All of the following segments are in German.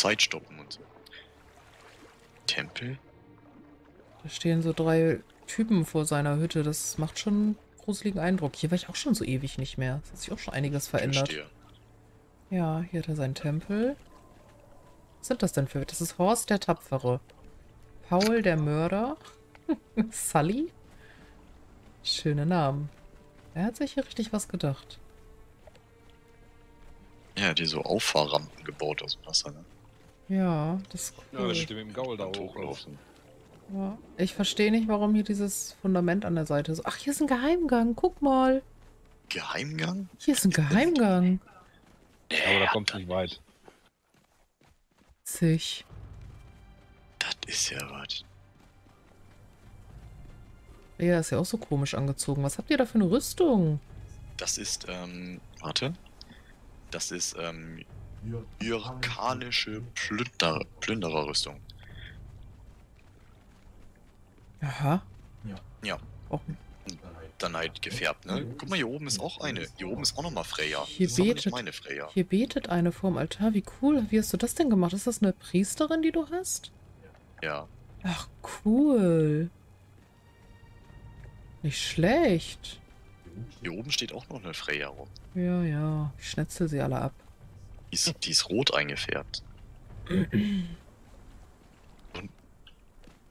Zeit stoppen und so. Tempel? Da stehen so drei Typen vor seiner Hütte. Das macht schon einen gruseligen Eindruck. Hier war ich auch schon so ewig nicht mehr. Es hat sich auch schon einiges verändert. Verstehe. Ja, hier hat er seinen Tempel. Was sind das denn für... Das ist Horst der Tapfere. Paul der Mörder. Sully. Schöne Namen. Er hat sich hier richtig was gedacht. Ja, die so Auffahrrampen gebaut aus dem Wasser, ne? Ja, das ist cool. Ja, das steht mit dem Gaul da hochlaufen. Ja. Ich verstehe nicht, warum hier dieses Fundament an der Seite ist. Ach, hier ist ein Geheimgang, guck mal. Geheimgang? Hier ist ein Geheimgang. Aber da kommt nicht weit. Sich. Das ist ja was. Ja, ist ja auch so komisch angezogen. Was habt ihr da für eine Rüstung? Das ist, warte. Das ist, jyrkanische Plündererrüstung. Aha. Ja. Auch dann halt gefärbt, ne? Guck mal, hier oben ist auch eine. Hier oben ist auch nochmal Freya. Hier das betet, ist nicht meine Freya. Hier betet eine vorm Altar. Wie cool. Wie hast du das denn gemacht? Ist das eine Priesterin, die du hast? Ja. Ach, cool. Nicht schlecht. Hier oben steht auch noch eine Freya rum. Ja, ja. Ich schnetzel sie alle ab. Die ist rot eingefärbt.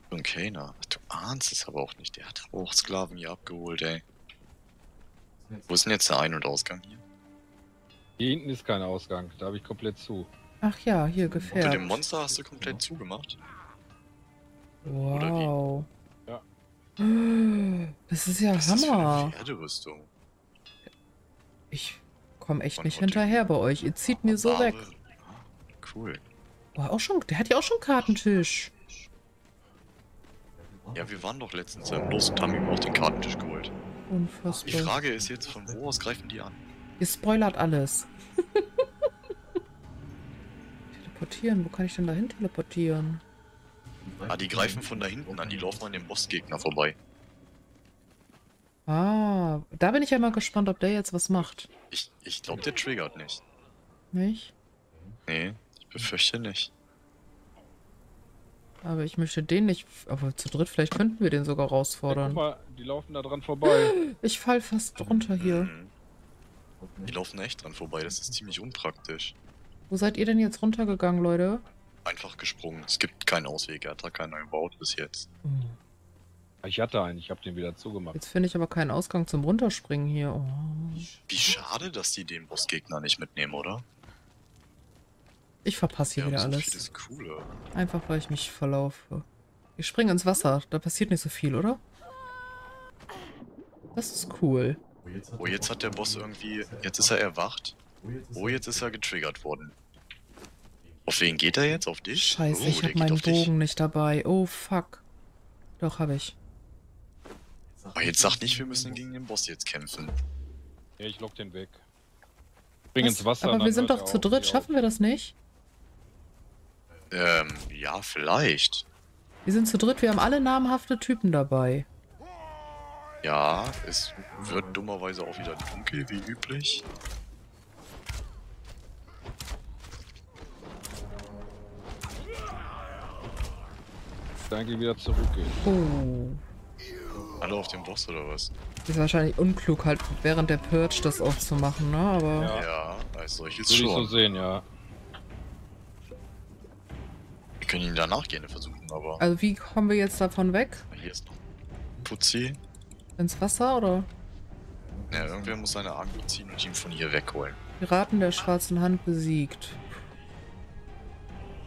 Und Keiner. Du ahnst es aber auch nicht. Der hat auch Sklaven hier abgeholt, ey. Wo ist denn jetzt der Ein- und Ausgang hier? Hier hinten ist kein Ausgang. Da habe ich komplett zu. Ach ja, hier gefährdet. Und mit dem Monster hast du komplett zugemacht. Wow. Oder wie? Das ist ja Hammer. Ich komme echt nicht hinterher bei euch. Ihr zieht mir so weg. Cool. Boah, auch schon, der hat ja auch schon einen Kartentisch. Ja, wir waren doch letztens im Los und haben ihm auch den Kartentisch geholt. Unfassbar. Die Frage ist jetzt, von wo aus greifen die an? Ihr spoilert alles. Teleportieren, wo kann ich denn dahin teleportieren? Ah, die greifen von da hinten an, die laufen an dem Bossgegner vorbei. Ah, da bin ich ja mal gespannt, ob der jetzt was macht. Ich glaube, der triggert nicht. Nicht? Nee, ich befürchte nicht. Aber ich möchte den nicht... Aber zu dritt, vielleicht könnten wir den sogar herausfordern. Guck mal, die laufen da dran vorbei. Ich fall fast runter hier. Die laufen echt dran vorbei, das ist ziemlich unpraktisch. Wo seid ihr denn jetzt runtergegangen, Leute? Einfach gesprungen. Es gibt keinen Ausweg. Er hat da keiner gebaut bis jetzt. Ich hatte einen. Ich habe den wieder zugemacht. Jetzt finde ich aber keinen Ausgang zum Runterspringen hier. Oh. Wie schade, dass die den Bossgegner nicht mitnehmen, oder? Ich verpasse hier wieder alles. Das ist cool. Einfach, weil ich mich verlaufe. Ich springe ins Wasser. Da passiert nicht so viel, oder? Das ist cool. Oh, jetzt hat der Boss irgendwie... Jetzt ist er erwacht. Oh, jetzt ist er getriggert worden. Auf wen geht er jetzt? Auf dich? Scheiße, ich hab meinen Bogen nicht dabei. Oh, fuck. Doch, hab ich. Aber jetzt sag nicht, wir müssen gegen den Boss jetzt kämpfen. Ja, ich lock den weg. Bring ins Wasser. Aber wir sind doch zu dritt. Schaffen wir das nicht? Ja, vielleicht. Wir sind zu dritt. Wir haben alle namhafte Typen dabei. Ja, es wird dummerweise auch wieder dunkel, wie üblich. Danke, wieder zurückgehen. Oh. Alle auf den Boss oder was? Ist wahrscheinlich unklug, halt während der Purge das auch zu machen, ne? Aber ja, als solches schon. Würde ich so sehen, ja. Wir können ihn danach gerne versuchen, aber... Also wie kommen wir jetzt davon weg? Hier ist noch Putzi. Ins Wasser, oder? Ja, irgendwer muss seine Arme ziehen und ihn von hier wegholen. Piraten der schwarzen Hand besiegt.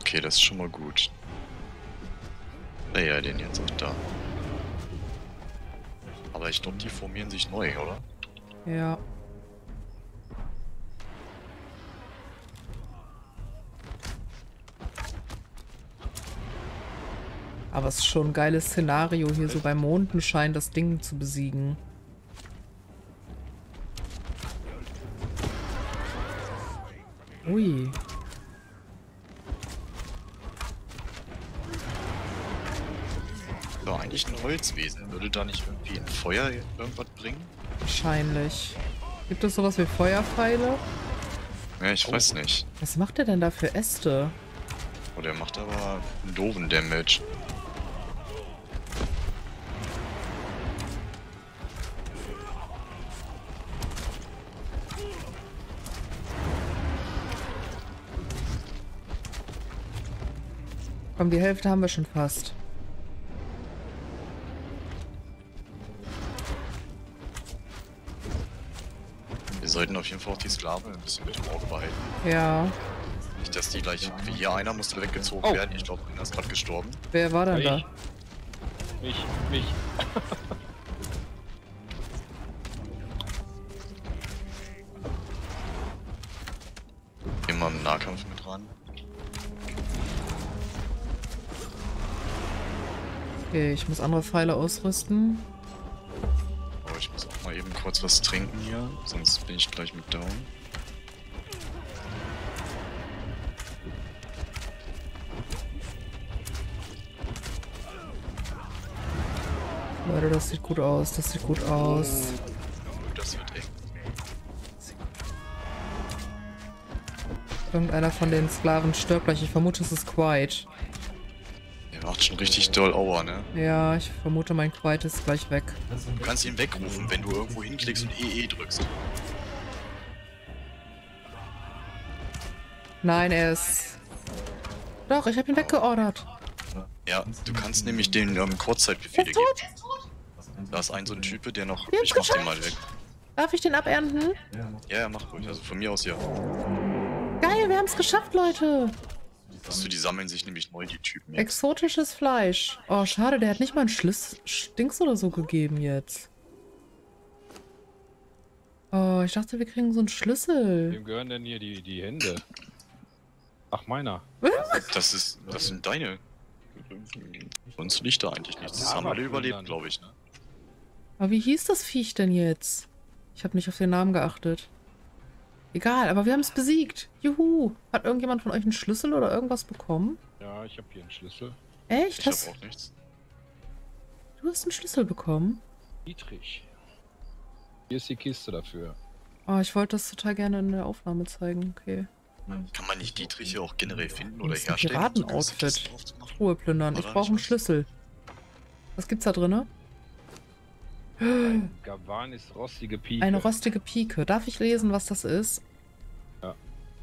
Okay, das ist schon mal gut. Naja, den jetzt auch da. Aber ich glaube, die formieren sich neu, oder? Ja. Aber es ist schon ein geiles Szenario, hier so beim Mondenschein das Ding zu besiegen. Ui. Eigentlich ein Holzwesen. Würde da nicht irgendwie ein Feuer irgendwas bringen? Wahrscheinlich. Gibt es sowas wie Feuerpfeile? Ja, ich weiß nicht. Was macht er denn da für Äste? Oh, der macht aber einen doofen Damage. Komm, die Hälfte haben wir schon fast. Wir sollten auf jeden Fall auch die Sklaven ein bisschen mit dem Auge behalten. Ja. Nicht, dass die gleich... Wie hier einer musste weggezogen werden. Ich glaube, einer ist gerade gestorben. Wer war denn da? Mich. Immer im Nahkampf mit ran. Okay, ich muss andere Pfeile ausrüsten. Oh, ich muss auch mal eben kurz was trinken hier, sonst bin ich gleich mit down. Leute, das sieht gut aus, das sieht gut aus. Oh, das wird eng. Irgendeiner von den Sklaven stirbt gleich, ich vermute es ist Quiet. Macht schon richtig doll Aua, ne? Ja, ich vermute, mein Quiet ist gleich weg. Du kannst ihn wegrufen, wenn du irgendwo hinklickst und EE drückst. Nein, er ist... Doch, ich habe ihn weggeordert. Ja, du kannst nämlich den Kurzzeitbefehl geben. Da ist ein so ein Typ, der noch... Ich mach den mal weg. Darf ich den abernten? Ja, mach ruhig. Also von mir aus, ja. Geil, wir haben es geschafft, Leute! Dass du, die sammeln sich nämlich neu, die Typen. Jetzt. Exotisches Fleisch. Oh, schade, der hat nicht mal einen Stinks oder so gegeben jetzt. Oh, ich dachte, wir kriegen so einen Schlüssel. Wem gehören denn hier die Hände? Ach, meiner. Das sind deine. Sonst liegt da eigentlich nichts. Das haben alle überlebt, glaube ich. Ne? Aber wie hieß das Viech denn jetzt? Ich habe nicht auf den Namen geachtet. Egal, aber wir haben es besiegt. Juhu. Hat irgendjemand von euch einen Schlüssel oder irgendwas bekommen? Ja, ich habe hier einen Schlüssel. Echt? Ich habe auch nichts. Du hast einen Schlüssel bekommen? Dietrich. Hier ist die Kiste dafür. Oh, ich wollte das total gerne in der Aufnahme zeigen. Okay. Kann man nicht Dietrich hier auch generell finden oder herstellen? Piraten-Outfit. Ruhe plündern. Ich brauche einen Schlüssel. Was gibt's da drin? Ein Gavan ist rostige Pike. Eine rostige Pike. Darf ich lesen, was das ist? Ja.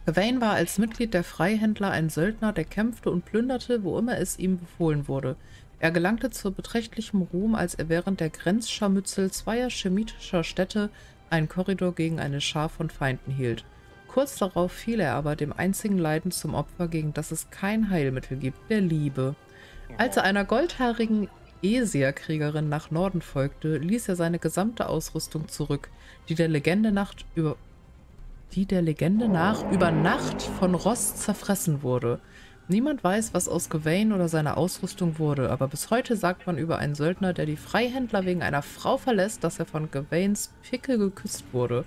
Gawain war als Mitglied der Freihändler ein Söldner, der kämpfte und plünderte, wo immer es ihm befohlen wurde. Er gelangte zu beträchtlichem Ruhm, als er während der Grenzscharmützel zweier chemitischer Städte einen Korridor gegen eine Schar von Feinden hielt. Kurz darauf fiel er aber dem einzigen Leiden zum Opfer, gegen das es kein Heilmittel gibt, der Liebe. Als er einer goldhaarigen Esia-Kriegerin nach Norden folgte, ließ er seine gesamte Ausrüstung zurück, die der Legende nach über Nacht von Rost zerfressen wurde. Niemand weiß, was aus Gawain oder seiner Ausrüstung wurde, aber bis heute sagt man über einen Söldner, der die Freihändler wegen einer Frau verlässt, dass er von Gawains Pike geküsst wurde.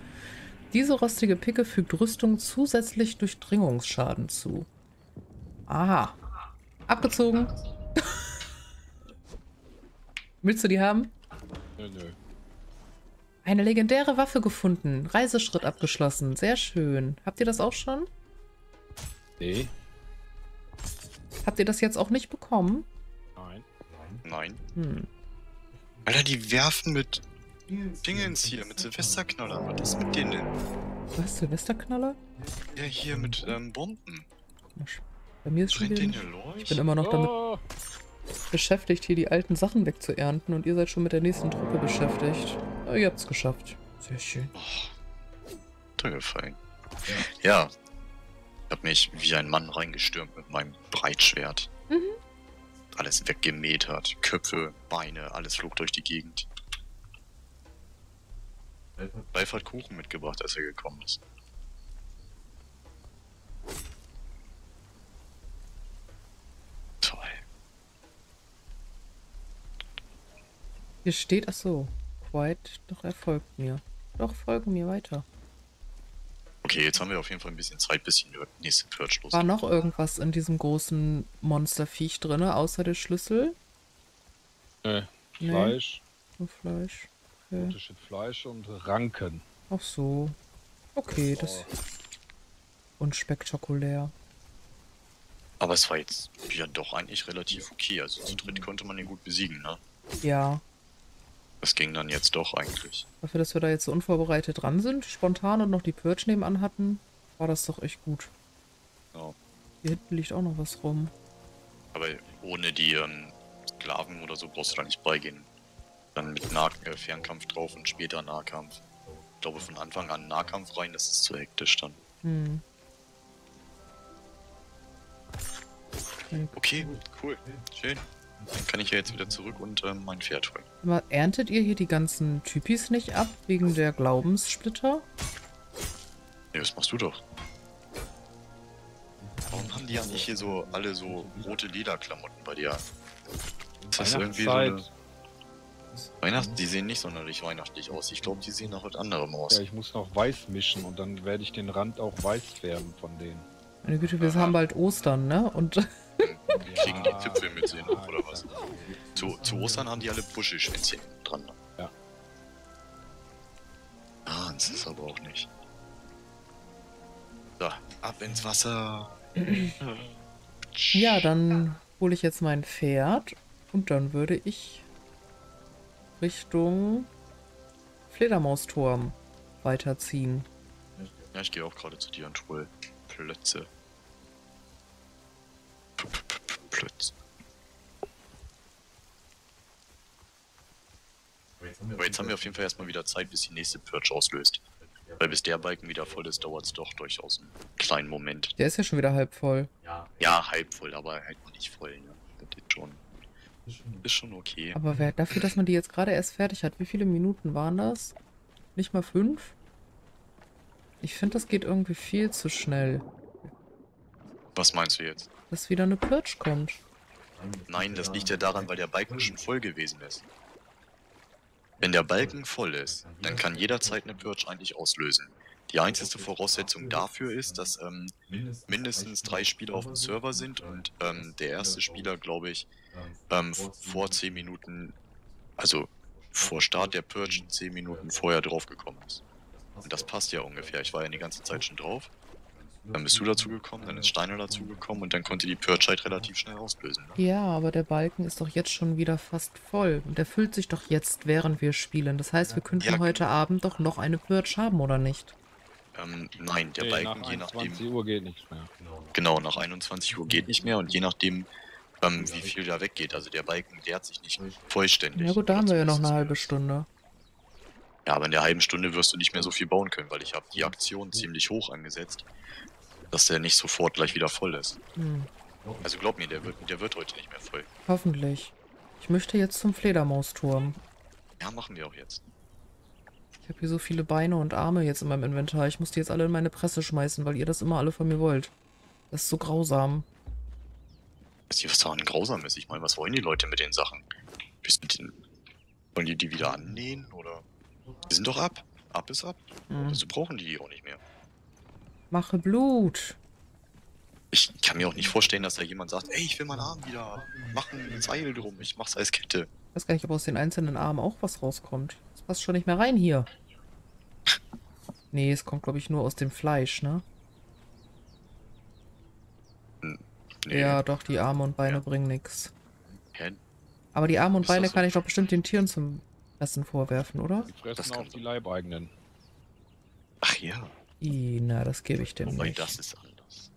Diese rostige Pike fügt Rüstung zusätzlich Durchdringungsschaden zu. Aha. Abgezogen. Willst du die haben? Nö. Eine legendäre Waffe gefunden. Reiseschritt abgeschlossen. Sehr schön. Habt ihr das auch schon? Nee. Habt ihr das jetzt auch nicht bekommen? Nein. Alter, die werfen mit Dingens hier, mit Silvesterknaller. Was ist mit denen? Was, Silvesterknaller? Ja, hier mit Bomben. Bei mir ist schon wieder... Ich bin immer noch damit... beschäftigt, hier die alten Sachen wegzuernten und ihr seid schon mit der nächsten Truppe beschäftigt. Ja, ihr habt es geschafft. Sehr schön. Oh, toll gefallen. Ja. Ich habe mich wie ein Mann reingestürmt mit meinem Breitschwert. Alles weggemäht hat. Köpfe, Beine, alles flog durch die Gegend. Ralf hat Kuchen mitgebracht, als er gekommen ist. Hier steht, achso, Quiet, doch er folgt mir. Doch, folge mir weiter. Okay, jetzt haben wir auf jeden Fall ein bisschen Zeit, bis die nächste Purge losgeht. War noch irgendwas in diesem großen Monsterviech drin, außer der Schlüssel? Nee. Fleisch. Nur Fleisch. Okay. Fleisch und Ranken. Ach so. Okay, das ist unspektakulär. Aber es war jetzt ja doch eigentlich relativ okay. Also zu dritt konnte man den gut besiegen, ne? Ja. Das ging dann jetzt doch eigentlich. Dafür, dass wir da jetzt so unvorbereitet dran sind, spontan und noch die Purge nebenan hatten, war das doch echt gut. Ja. Hier hinten liegt auch noch was rum. Aber ohne die Sklaven oder so brauchst du da nicht beigehen. Dann mit Fernkampf drauf und später Nahkampf. Ich glaube, von Anfang an Nahkampf rein, das ist zu hektisch dann. Hm. Okay, cool, schön. Dann kann ich ja jetzt wieder zurück und mein Pferd holen. Aber erntet ihr hier die ganzen Typis nicht ab, wegen der Glaubenssplitter? Nee, das machst du doch. Warum haben die ja nicht hier so alle so rote Lederklamotten bei dir? Ist das irgendwie so eine... Weihnachten? Die sehen nicht sonderlich weihnachtlich aus. Ich glaube, die sehen nach was anderem aus. Ja, ich muss noch weiß mischen und dann werde ich den Rand auch weiß färben von denen. Meine Güte, wir haben bald Ostern, ne? Und... Wir kriegen die Zipfel mit sehen, oder was? Zu Ostern haben die alle Puschelschwänzchen dran. Ja. Ah, das ist aber auch nicht. So, ab ins Wasser. Ja, dann hole ich jetzt mein Pferd und dann würde ich Richtung Fledermausturm weiterziehen. Ja, ich gehe auch gerade zu dir und hole Plötze. Aber jetzt haben wir auf jeden Fall erstmal wieder Zeit, bis die nächste Purge auslöst. Weil bis der Balken wieder voll ist, dauert es doch durchaus einen kleinen Moment. Der ist ja schon wieder halb voll. Ja, halb voll, aber halt noch nicht voll. Ne? Das ist schon okay. Aber wer dafür, dass man die jetzt gerade erst fertig hat, wie viele Minuten waren das? Nicht mal 5? Ich finde, das geht irgendwie viel zu schnell. Was meinst du jetzt? Dass wieder eine Purge kommt. Nein, das liegt ja daran, weil der Balken schon voll gewesen ist. Wenn der Balken voll ist, dann kann jederzeit eine Purge eigentlich auslösen. Die einzige Voraussetzung dafür ist, dass mindestens 3 Spieler auf dem Server sind und der erste Spieler, glaube ich, vor 10 Minuten, also vor Start der Purge 10 Minuten vorher draufgekommen ist. Und das passt ja ungefähr. Ich war ja die ganze Zeit schon drauf. Dann bist du dazu gekommen, dann ist Steiner dazu gekommen und dann konnte die Purge halt relativ schnell auslösen. Ne? Ja, aber der Balken ist doch jetzt schon wieder fast voll. Und er füllt sich doch jetzt, während wir spielen. Das heißt, wir könnten heute Abend doch noch eine Purge haben, oder nicht? Nein, der Balken, je nachdem... 21 Uhr geht nicht mehr. Genau, nach 21 Uhr geht nicht mehr und je nachdem, wie viel da weggeht. Also der Balken leert sich nicht vollständig. Ja gut, da haben wir ja noch eine halbe Stunde. Ja, aber in der halben Stunde wirst du nicht mehr so viel bauen können, weil ich habe die Aktion ziemlich hoch angesetzt, dass der nicht sofort gleich wieder voll ist. Hm. Also glaub mir, der wird heute nicht mehr voll. Hoffentlich. Ich möchte jetzt zum Fledermausturm. Ja, machen wir auch jetzt. Ich habe hier so viele Beine und Arme jetzt in meinem Inventar. Ich muss die jetzt alle in meine Presse schmeißen, weil ihr das immer alle von mir wollt. Das ist so grausam. Weißt du, was daran grausam ist? Ich meine, was wollen die Leute mit den Sachen? Wollen die die wieder annähen, oder? Die sind doch ab. Ab ist ab. Mhm. Also brauchen die auch nicht mehr. Mache Blut. Ich kann mir auch nicht vorstellen, dass da jemand sagt, ey, ich will meinen Arm wieder. Mach ein Seil drum, ich mach's als Kette. Ich weiß gar nicht, ob aus den einzelnen Armen auch was rauskommt. Das passt schon nicht mehr rein hier. Nee, es kommt, glaube ich, nur aus dem Fleisch, ne? Nee. Ja, doch, die Arme und Beine bringen nichts. Aber die Arme und Beine kann ich doch bestimmt den Tieren zum vorwerfen, oder? Die fressen das auch die Leibeigenen. Ach ja. Na, das gebe ich dem nicht. Wobei, das ist anders.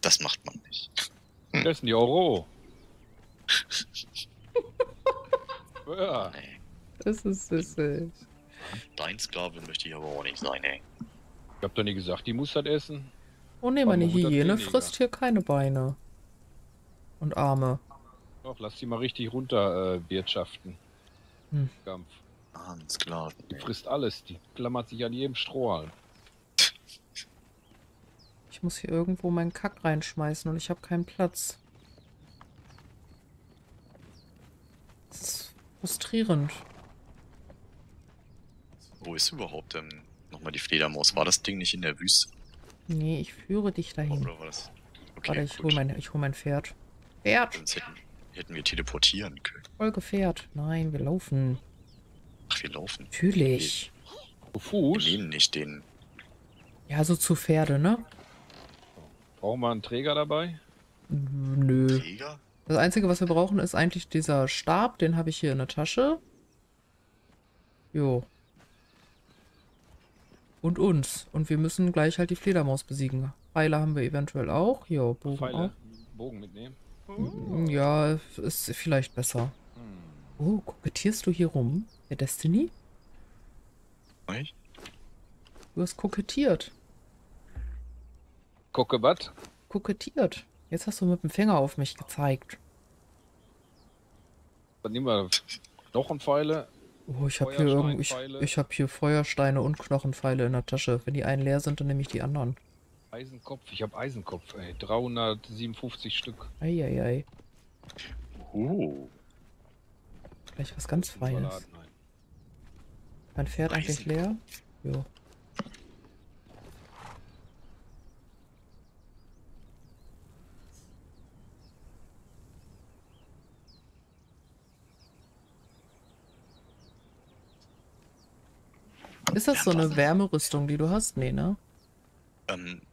Das macht man nicht. Fressen die auch roh. Ja. Nee. Das ist süßig. Dein Sklave möchte ich aber auch nicht sein, ey. Ich hab doch nie gesagt, die muss das essen. Oh ne, meine Hyäne frisst hier keine Beine. Und Arme. Doch, lass die mal richtig runter wirtschaften. Kampf. Ganz klar. Die frisst alles, die klammert sich an jedem Strohhalm. Ich muss hier irgendwo meinen Kack reinschmeißen und ich habe keinen Platz. Das ist frustrierend. Wo ist überhaupt nochmal die Fledermaus? War das Ding nicht in der Wüste? Nee, ich führe dich dahin. Oder war das? Okay, warte, ich hole mein Pferd. Pferd! Hätten wir teleportieren können. Voll Gefährt. Nein, wir laufen. Ach, wir laufen? Natürlich. Zu Fuß? Wir nehmen nicht den... Ja, so zu Pferde, ne? Brauchen wir einen Träger dabei? Nö. Krieger? Das Einzige, was wir brauchen, ist eigentlich dieser Stab. Den habe ich hier in der Tasche. Jo. Und uns. Und wir müssen gleich halt die Fledermaus besiegen. Pfeile haben wir eventuell auch. Jo, Bogen auch. Bogen mitnehmen. Ja, ist vielleicht besser. Oh, kokettierst du hier rum? Der Destiny? Echt? Du hast kokettiert. Kokebatt? Kokettiert. Jetzt hast du mit dem Finger auf mich gezeigt. Dann nehmen wir Knochenpfeile. Oh, ich habe hier, hab hier Feuersteine und Knochenpfeile in der Tasche. Wenn die einen leer sind, dann nehme ich die anderen. Eisenkopf, ich habe Eisenkopf, ey. 357 Stück. Eieiei. Oh. Gleich was ganz Feines. Mein Pferd eigentlich leer? Jo. Ist das so eine Wärmerüstung, die du hast? Nee, ne?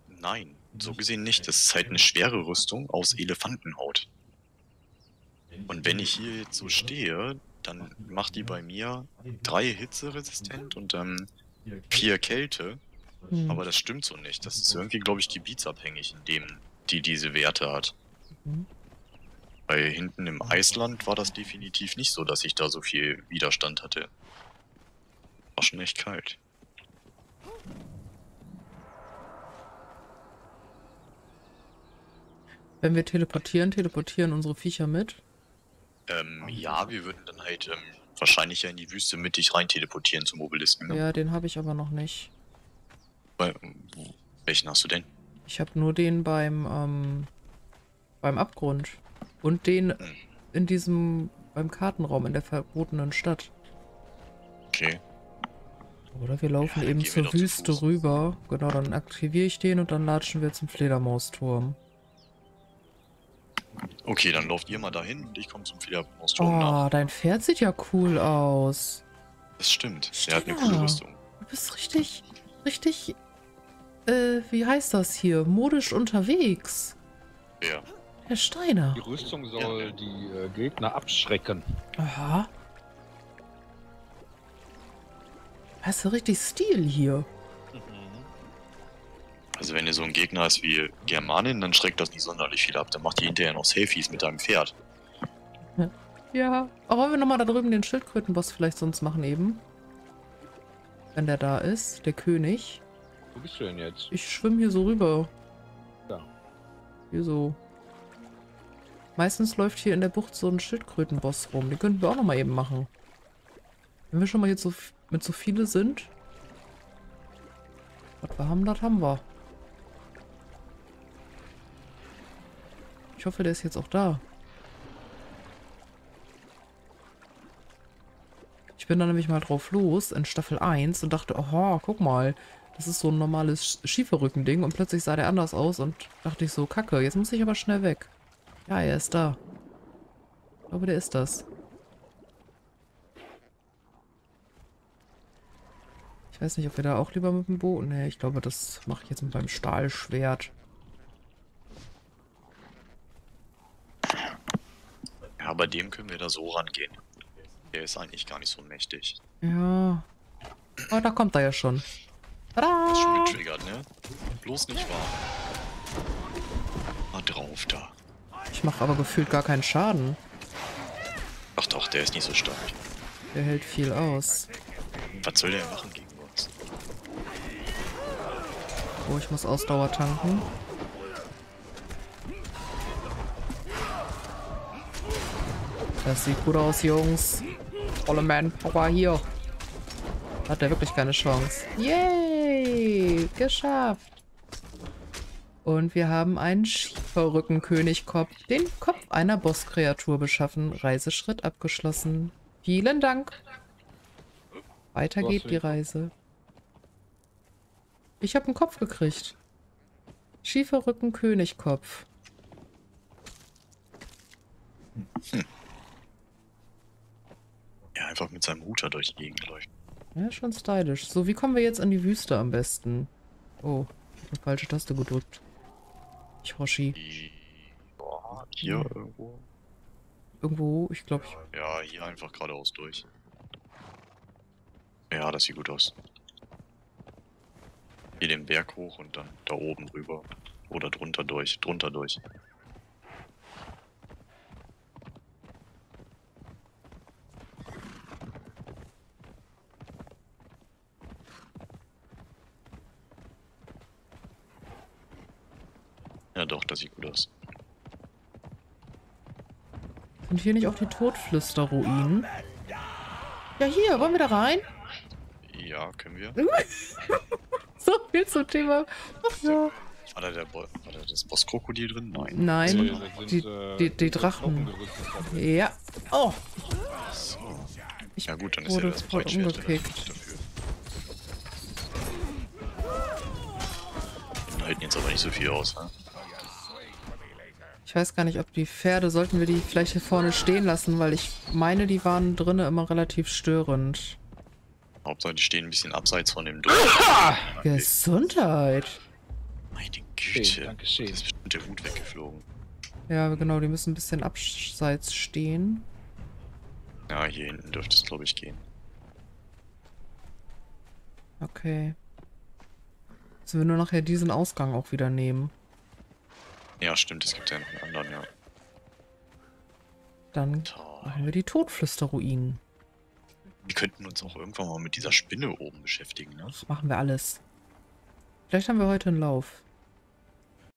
Nein. So gesehen nicht. Das ist halt eine schwere Rüstung aus Elefantenhaut. Und wenn ich hier jetzt so stehe, dann macht die bei mir 3 hitzeresistent und 4 Kälte. Hm. Aber das stimmt so nicht. Das ist irgendwie, glaube ich, gebietsabhängig, in dem die diese Werte hat. Mhm. Weil hinten im Eisland war das definitiv nicht so, dass ich da so viel Widerstand hatte. War schon echt kalt. Wenn wir teleportieren, teleportieren unsere Viecher mit? Ja, wir würden dann halt wahrscheinlich ja in die Wüste mittig rein teleportieren zum Obelisken. Ne? Ja, den habe ich aber noch nicht. Welchen hast du denn? Ich habe nur den beim Abgrund. Und den in diesem, beim Kartenraum in der verbotenen Stadt. Okay. Oder wir laufen eben zur Wüste rüber. Genau, dann aktiviere ich den und dann latschen wir zum Fledermausturm. Okay, dann lauft ihr mal dahin und ich komme zum Fledermausturm. Oh, nach. Dein Pferd sieht ja cool aus. Das stimmt. Er hat eine coole Rüstung. Du bist richtig, wie heißt das hier? Modisch unterwegs. Ja. Herr Steiner. Die Rüstung soll die Gegner abschrecken. Aha. Hast du richtig Stil hier? Also wenn ihr so ein Gegner ist wie Germanin, dann schreckt das nicht sonderlich viel ab. Dann macht ihr hinterher noch Selfies mit deinem Pferd. Ja, aber wollen wir nochmal da drüben den Schildkrötenboss vielleicht sonst machen eben? Wenn der da ist, der König. Wo bist du denn jetzt? Ich schwimme hier so rüber. Ja. Hier so. Meistens läuft hier in der Bucht so ein Schildkrötenboss rum. Den könnten wir auch nochmal eben machen. Wenn wir schon mal jetzt so mit so viele sind. Was wir haben, das haben wir. Ich hoffe, der ist jetzt auch da. Ich bin da nämlich mal drauf los in Staffel 1 und dachte, aha, guck mal, das ist so ein normales Schieferrücken-Ding und plötzlich sah der anders aus und dachte ich so, kacke, jetzt muss ich aber schnell weg. Ja, er ist da. Ich glaube, der ist das. Ich weiß nicht, ob wir da auch lieber mit dem Bogen... Ne, ich glaube, das mache ich jetzt mit meinem Stahlschwert. Ja, bei dem können wir da so rangehen. Der ist eigentlich gar nicht so mächtig. Ja. Oh, da kommt er ja schon. Tada! Das ist schon getriggert, ne? Bloß nicht wahr. Mal drauf da. Ich mache aber gefühlt gar keinen Schaden. Ach doch, der ist nicht so stark. Der hält viel aus. Was soll der machen gegen... Oh, ich muss Ausdauer tanken. Das sieht gut aus, Jungs. Volle Manpower hier. Hat der wirklich keine Chance. Yay! Geschafft! Und wir haben einen Schieferrücken-Königkopf. Den Kopf einer Bosskreatur beschaffen. Reiseschritt abgeschlossen. Vielen Dank. Weiter geht die Reise. Ich habe einen Kopf gekriegt. Schieferrücken Königkopf. Ja, einfach mit seinem Hut durch die Gegend läuft. Ja, schon stylisch. So, wie kommen wir jetzt in die Wüste am besten? Oh, ich habe eine falsche Taste gedrückt. Ich Hoshi. Ja, hier irgendwo. Irgendwo, ich glaube. Ja, hier einfach geradeaus durch. Ja, das sieht gut aus. Hier den Berg hoch und dann da oben rüber. Oder drunter durch, drunter durch. Ja doch, das sieht gut aus. Sind wir nicht auf die Todflüsterruinen? Ja hier, wollen wir da rein? Ja, können wir. So viel zum Thema. Ach, ja. War da das Bosskrokodil drin? Nein. Nein, die Drachen. Ja. Oh. Ach so. Ja gut, dann ist ja das Breitschwert dafür. Die halten jetzt aber nicht so viel aus, ne? Ich weiß gar nicht, ob die Pferde, sollten wir die vielleicht hier vorne stehen lassen, weil ich meine, die waren drinnen immer relativ störend. Hauptsache, die stehen ein bisschen abseits von dem Dorf. Okay. Gesundheit! Meine Güte, danke schön. Da ist bestimmt der Hut weggeflogen. Ja, genau, die müssen ein bisschen abseits stehen. Ja, hier hinten dürfte es, glaube ich, gehen. Okay. Müssen wir nur nachher diesen Ausgang auch wieder nehmen. Ja, stimmt, es gibt ja noch einen anderen, ja. Dann machen wir die Todflüsterruinen. Wir könnten uns auch irgendwann mal mit dieser Spinne oben beschäftigen, ne? Das machen wir alles. Vielleicht haben wir heute einen Lauf.